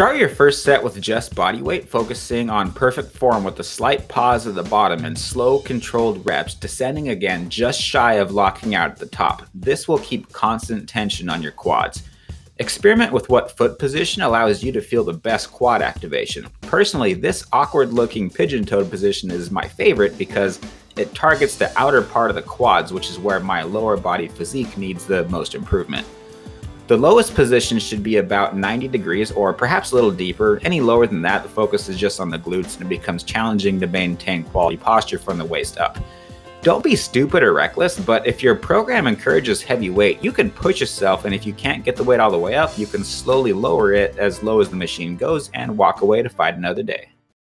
Start your first set with just body weight, focusing on perfect form with a slight pause at the bottom and slow, controlled reps, descending again just shy of locking out at the top. This will keep constant tension on your quads. Experiment with what foot position allows you to feel the best quad activation. Personally, this awkward-looking pigeon-toed position is my favorite because it targets the outer part of the quads, which is where my lower body physique needs the most improvement. The lowest position should be about 90 degrees or perhaps a little deeper. Any lower than that, the focus is just on the glutes and it becomes challenging to maintain quality posture from the waist up. Don't be stupid or reckless, but if your program encourages heavy weight, you can push yourself, and if you can't get the weight all the way up, you can slowly lower it as low as the machine goes and walk away to fight another day.